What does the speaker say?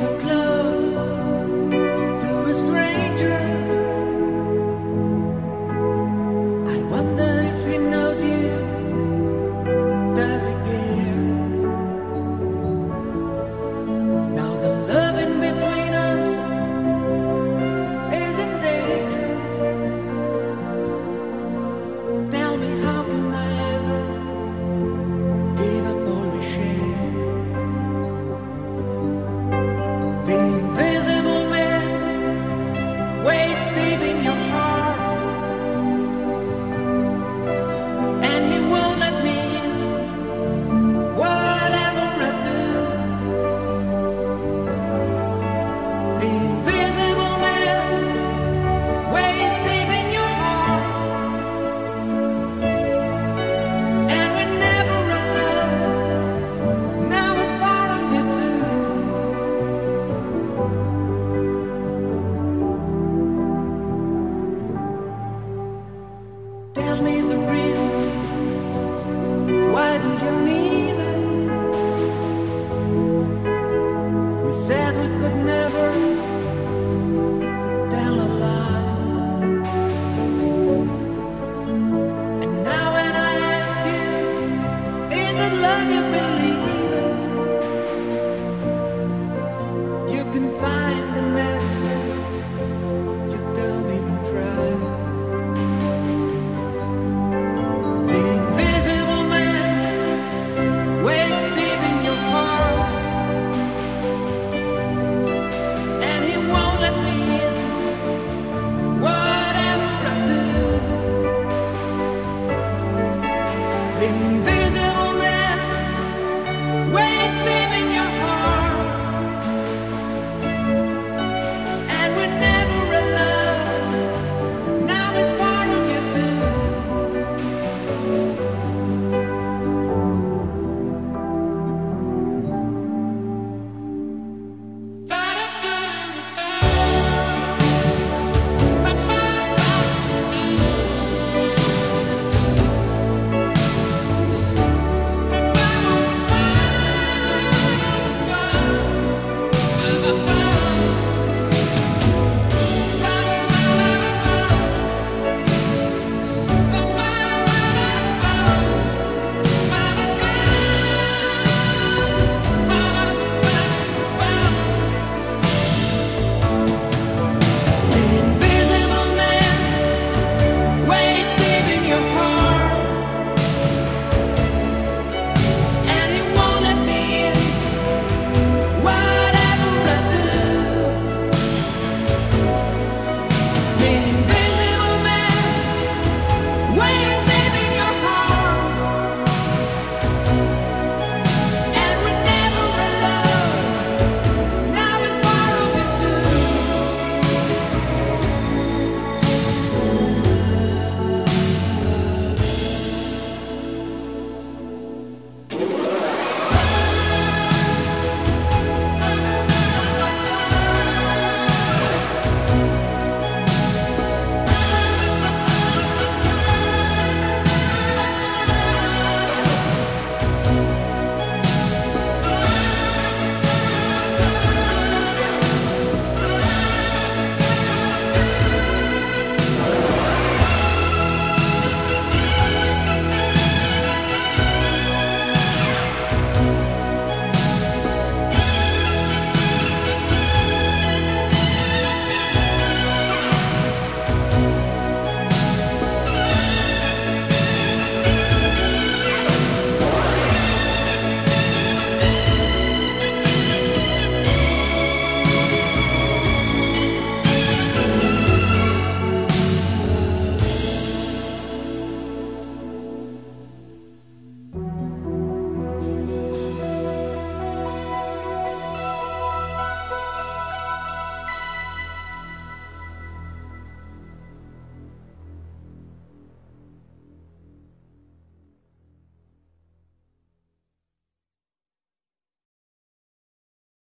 So close.